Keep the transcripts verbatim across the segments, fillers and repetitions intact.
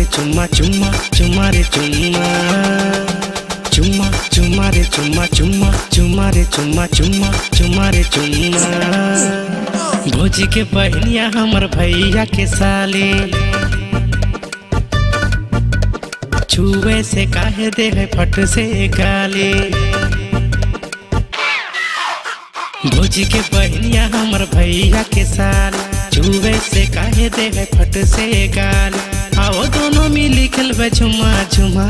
रे चुम्मा चुम्मा चुम्मा रे चुम्मा चुम्मा चुम्मा रे चुम्मा चुम्मा चुम्मा रे चुम्मा चुम्मा चुम्मा रे चुम्मा भोजी के बहनिया हमर भैया के साले छुए से काहे दे है फट से गाले। भोजी के बहनिया हमर भैया के साले छुए से काहे दे है फट से गाल। आओ दोनों मिली खेलबे झुमा झुमा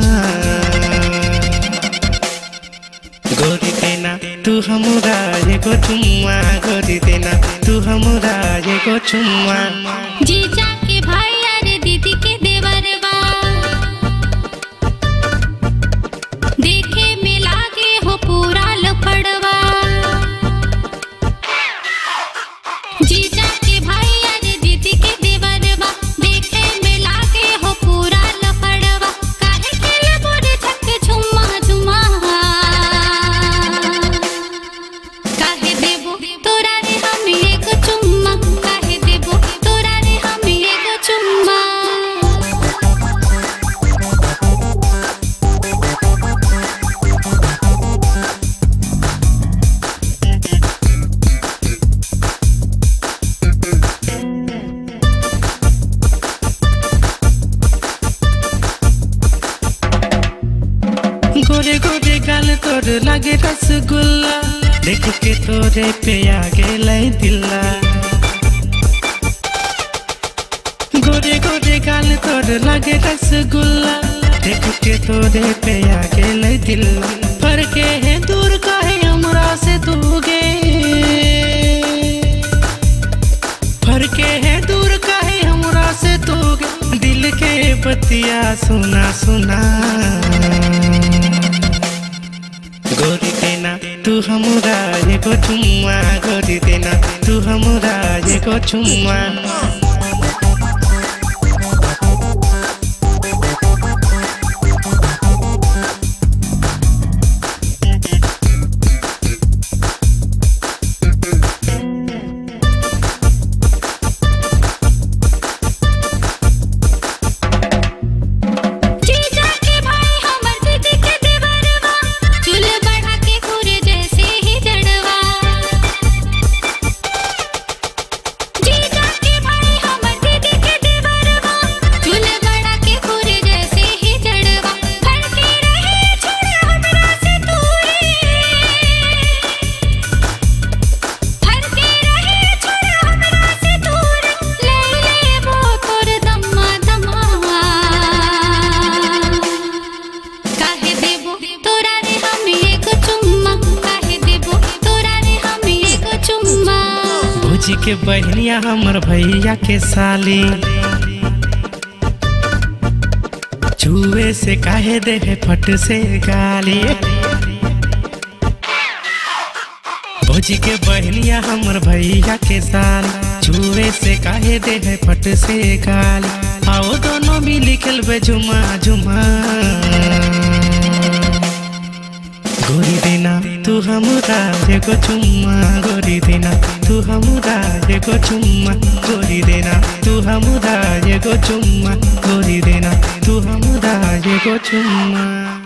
गोरी देना तू हमरा एगो चुम्मा गोरी देना तू हमरा एगो चुम्मा। जीजा के भाई अरे दीदी के देवरवा देखे में लागे हो पूरा लपड़वा। जीजा के भाई गोरे गोरे गाल तोर लागे रसगुल्ला देख के तोरे पे आगे लाई दिला। गोरे गोरे गाल तोर लागे रसगुल्ला देख के तोरे पे आगे लाई दिला। फर के है दूर काहे हमरा से तू गे फर के है दूर काहे हमरा से तू गे। दिल के बतिया सुना सुना गोरी देना तू हमरा एगो चुम्मा गोरी देना तू हमरा एगो चुम्मा। भोजी के बहनिया हमर भैया के साले छुए से काहे दे है फट से गाली। भोजी के बहनिया हमर भैया के साले छुए से काहे दे है फट से गाली। आओ दोनों मिली खेलबे झुमा झुमा गोरी देना तू हमरा एगो चुम्मा गोरी देना तू हमरा एगो चुम्मा गोरी देना तू हमरा एगो चुम्मा गोरी देना तू हमरा एगो चुम्मा।